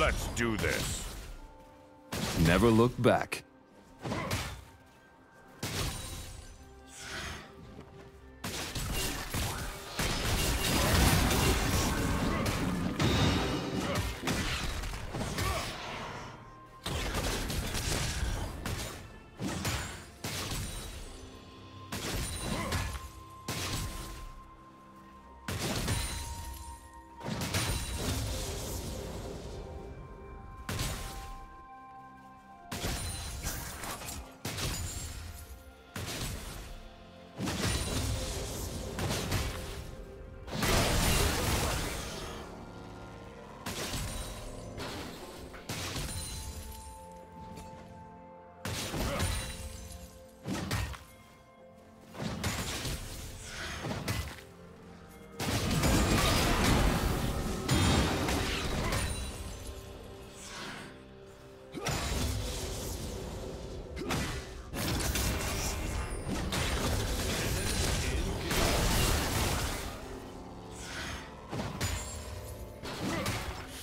Let's do this. Never look back.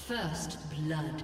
First blood.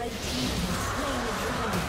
Red team has slain the dragon.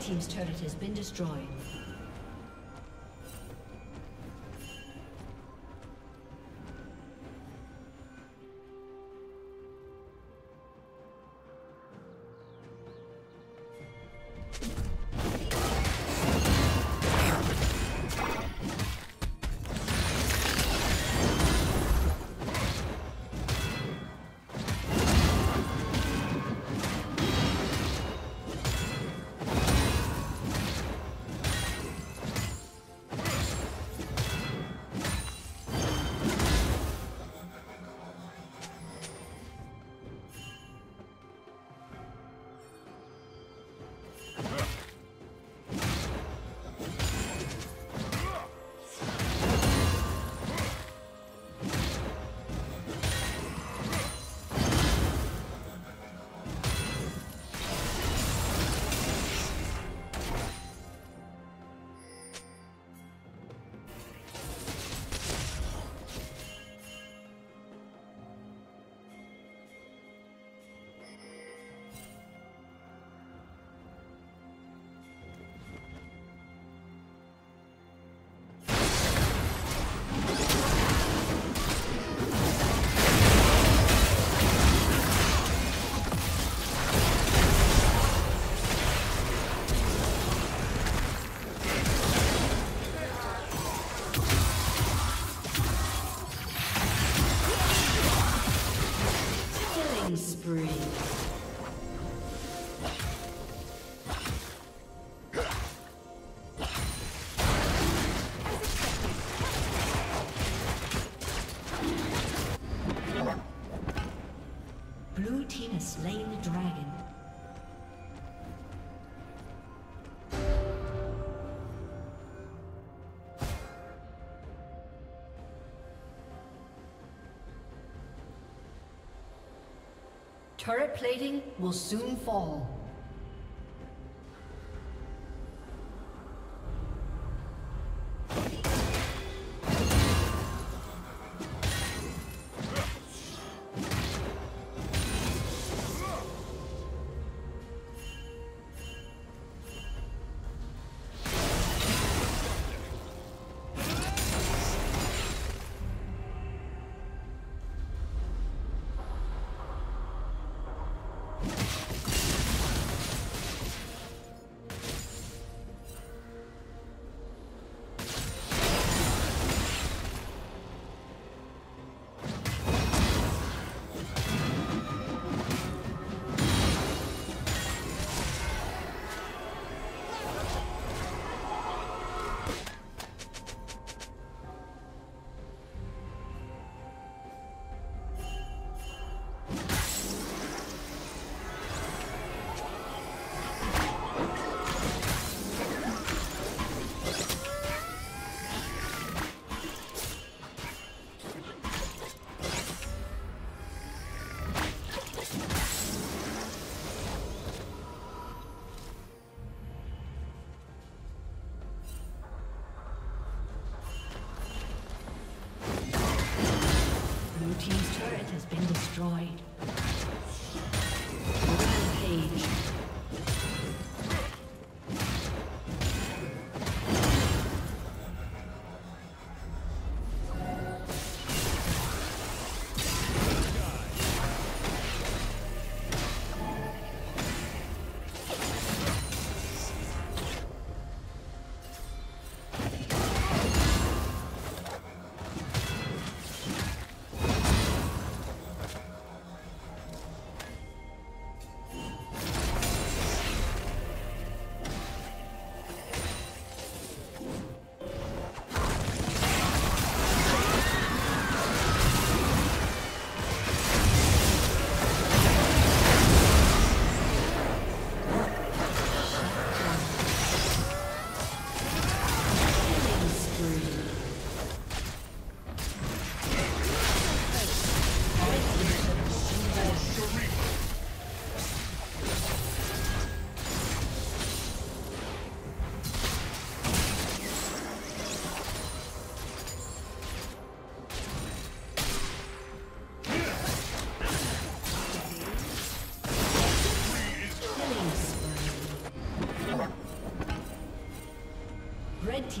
Team's turret has been destroyed. slain the dragon. Turret plating will soon fall. Destroyed. Rampage. Red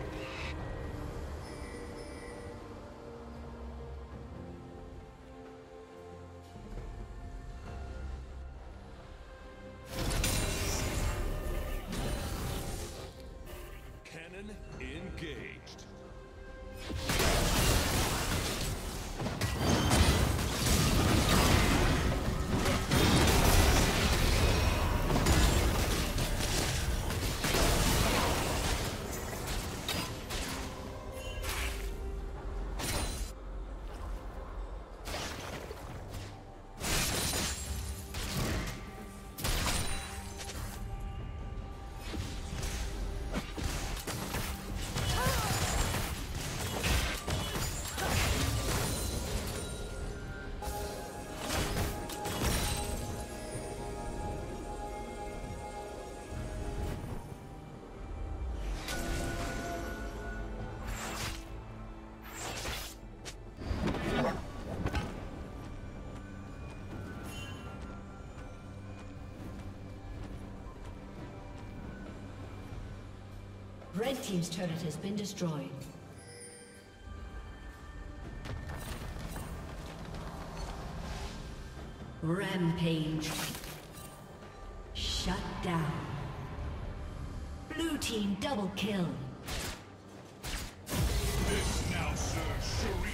Engaged. Red team's turret has been destroyed. Rampage. down. Blue team double kill. This now serves Shuri.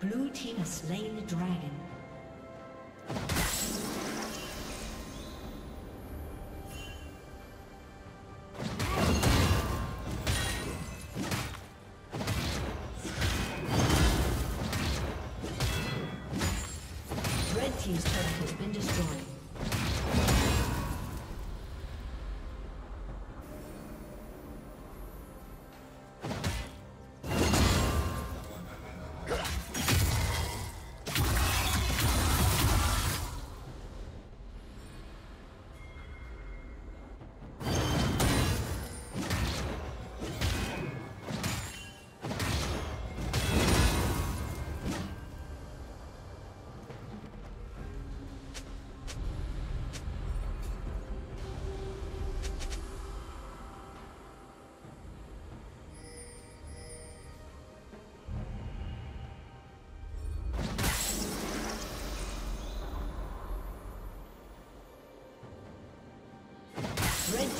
Blue team has slain the dragon. Red team's turret has been destroyed. Red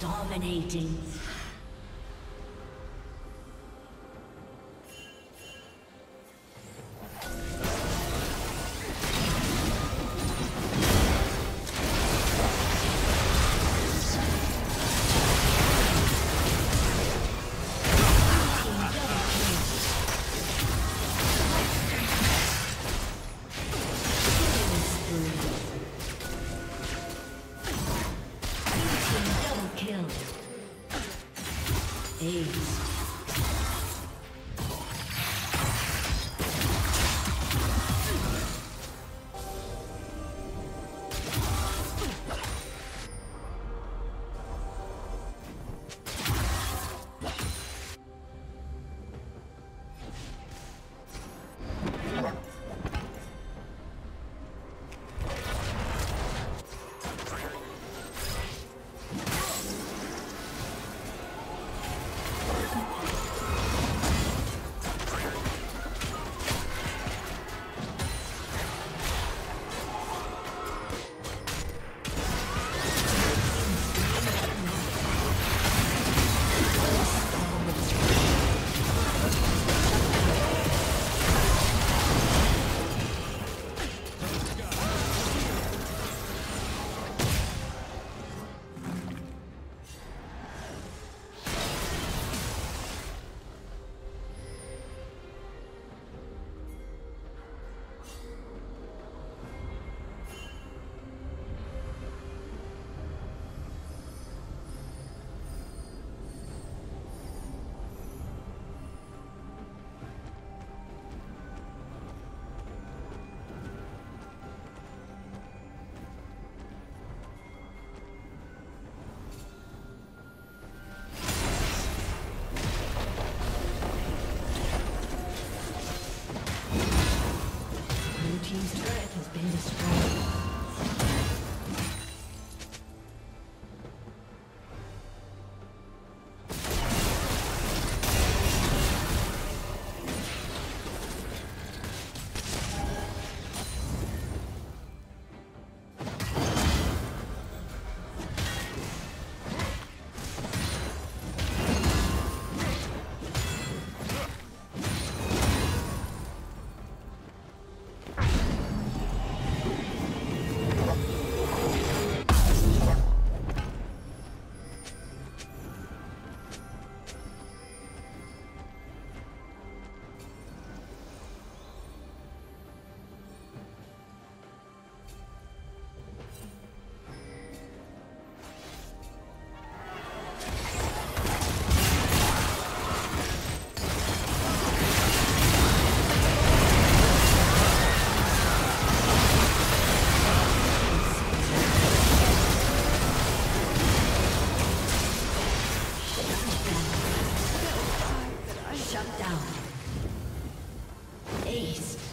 Dominating. Shut down. Ace.